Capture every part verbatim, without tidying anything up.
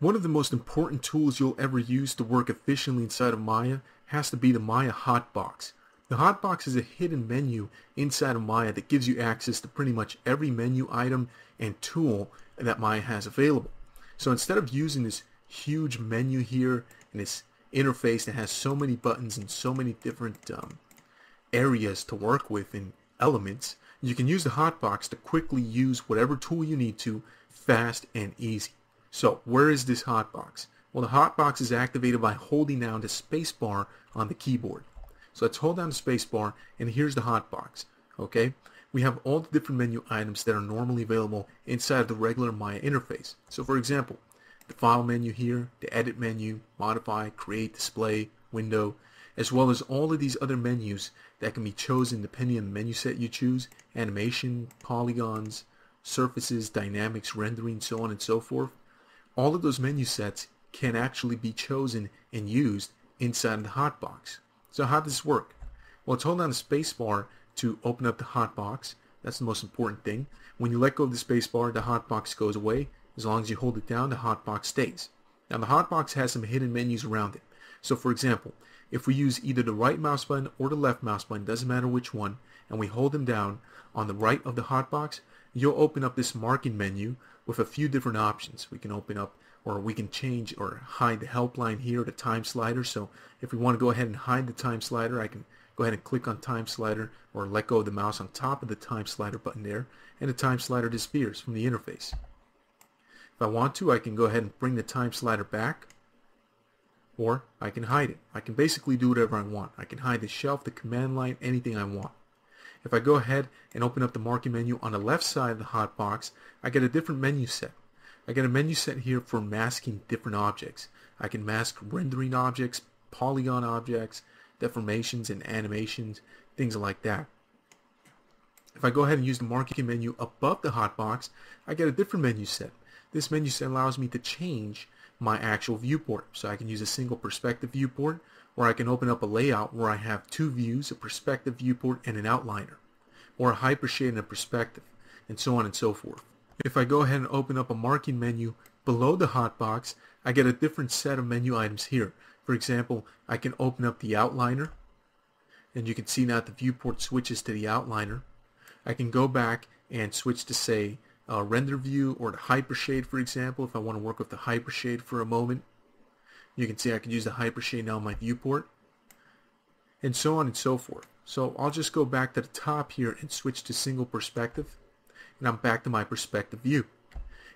One of the most important tools you'll ever use to work efficiently inside of Maya has to be the Maya Hotbox. The Hotbox is a hidden menu inside of Maya that gives you access to pretty much every menu item and tool that Maya has available. So instead of using this huge menu here and this interface that has so many buttons and so many different um, areas to work with and elements, you can use the Hotbox to quickly use whatever tool you need to, fast and easy. So where is this Hotbox? Well, the Hotbox is activated by holding down the spacebar on the keyboard. So let's hold down the spacebar, and here's the Hotbox. Okay, we have all the different menu items that are normally available inside of the regular Maya interface. So for example, the File menu here, the Edit menu, Modify, Create, Display, Window, as well as all of these other menus that can be chosen depending on the menu set you choose, animation, polygons, surfaces, dynamics, rendering, so on and so forth. All of those menu sets can actually be chosen and used inside of the Hotbox. So how does this work? Well, let's hold down the spacebar to open up the Hotbox. That's the most important thing. When you let go of the spacebar, the Hotbox goes away. As long as you hold it down, the Hotbox stays. Now the Hotbox has some hidden menus around it. So for example, if we use either the right mouse button or the left mouse button, doesn't matter which one, and we hold them down on the right of the Hotbox, you'll open up this marking menu with a few different options. We can open up, or we can change or hide the helpline here, the time slider. So if we want to go ahead and hide the time slider, I can go ahead and click on time slider or let go of the mouse on top of the time slider button there, and the time slider disappears from the interface. If I want to, I can go ahead and bring the time slider back, or I can hide it. I can basically do whatever I want. I can hide the shelf, the command line, anything I want. If I go ahead and open up the marking menu on the left side of the Hotbox, I get a different menu set. I get a menu set here for masking different objects. I can mask rendering objects, polygon objects, deformations and animations, things like that. If I go ahead and use the marking menu above the Hotbox, I get a different menu set. This menu set allows me to change my actual viewport. So I can use a single perspective viewport, or I can open up a layout where I have two views, a perspective viewport and an outliner, or a hypershade and a perspective, and so on and so forth. If I go ahead and open up a marking menu below the Hotbox, I get a different set of menu items here. For example, I can open up the outliner, and you can see now the viewport switches to the outliner. I can go back and switch to, say, Uh, render view or the hypershade, for example, if I want to work with the hypershade for a moment. You can see I can use the hypershade now in my viewport, and so on and so forth. So I'll just go back to the top here and switch to single perspective, and I'm back to my perspective view.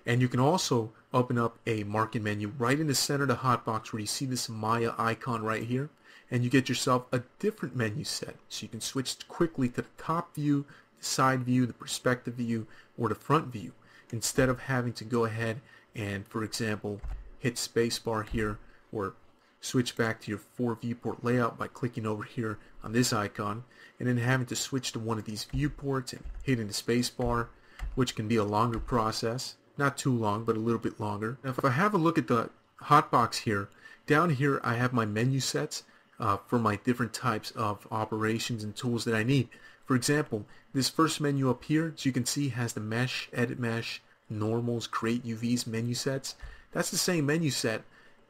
And you can also open up a marking menu right in the center of the Hotbox where you see this Maya icon right here, and you get yourself a different menu set. So you can switch quickly to the top view, side view, the perspective view, or the front view, instead of having to go ahead and, for example, hit spacebar here or switch back to your four viewport layout by clicking over here on this icon and then having to switch to one of these viewports and hitting the spacebar, which can be a longer process, not too long but a little bit longer. Now if I have a look at the Hotbox here, down here I have my menu sets uh, for my different types of operations and tools that I need. For example, this first menu up here, as you can see, has the Mesh, Edit Mesh, Normals, Create U Vs menu sets. That's the same menu set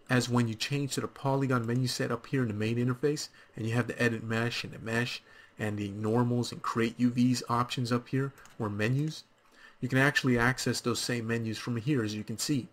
as when you change to the Polygon menu set up here in the main interface, and you have the Edit Mesh and the Mesh and the Normals and Create U Vs options up here, or menus. You can actually access those same menus from here, as you can see.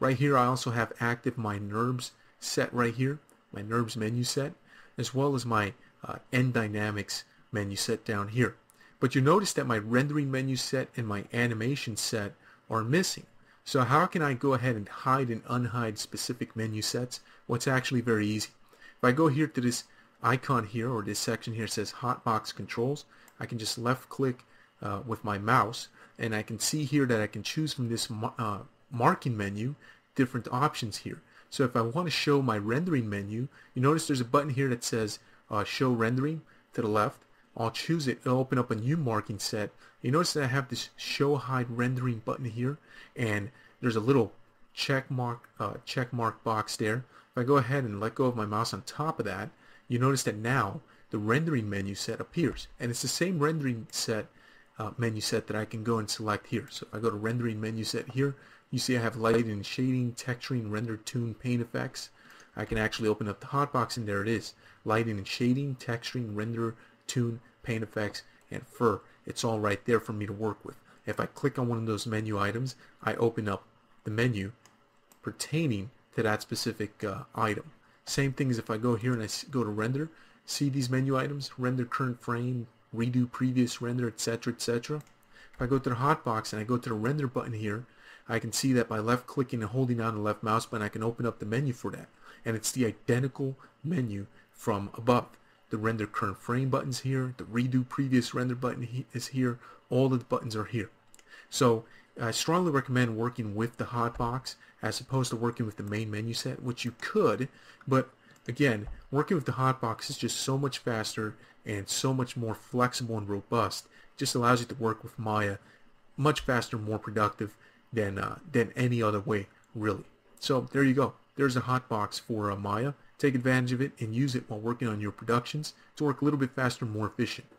Right here, I also have active my NURBS set right here, my NURBS menu set, as well as my uh, N-Dynamics menu set down here. But you notice that my rendering menu set and my animation set are missing. So how can I go ahead and hide and unhide specific menu sets? Well, it's actually very easy. If I go here to this icon here, or this section here, says Hotbox Controls, I can just left click uh, with my mouse, and I can see here that I can choose from this uh, marking menu different options here. So if I want to show my rendering menu, you notice there's a button here that says uh, show rendering to the left. I'll choose it, it'll open up a new marking set. You notice that I have this show hide rendering button here, and there's a little check mark, uh, check mark box there. If I go ahead and let go of my mouse on top of that, you notice that now the rendering menu set appears, and it's the same rendering set uh, menu set that I can go and select here. So if I go to rendering menu set here, You see I have light and shading, texturing, render, tune, paint effects. I can actually open up the hotbox and there it is. Lighting and shading, texturing, render, tune, paint effects, and fur. It's all right there for me to work with. If I click on one of those menu items, I open up the menu pertaining to that specific uh, item. Same thing as if I go here and I go to render, see these menu items, render current frame, redo previous render, etc, et cetera. If I go to the hotbox and I go to the render button here, I can see that by left clicking and holding down the left mouse button, I can open up the menu for that. And it's the identical menu from above. The render current frame button's here, the redo previous render button is here, all of the buttons are here. So I strongly recommend working with the hotbox as opposed to working with the main menu set, which you could, but again, working with the hotbox is just so much faster and so much more flexible and robust. It just allows you to work with Maya much faster, more productive than uh, than any other way, really. So there you go. There's a hotbox for uh, Maya. Take advantage of it and use it while working on your productions to work a little bit faster and more efficient.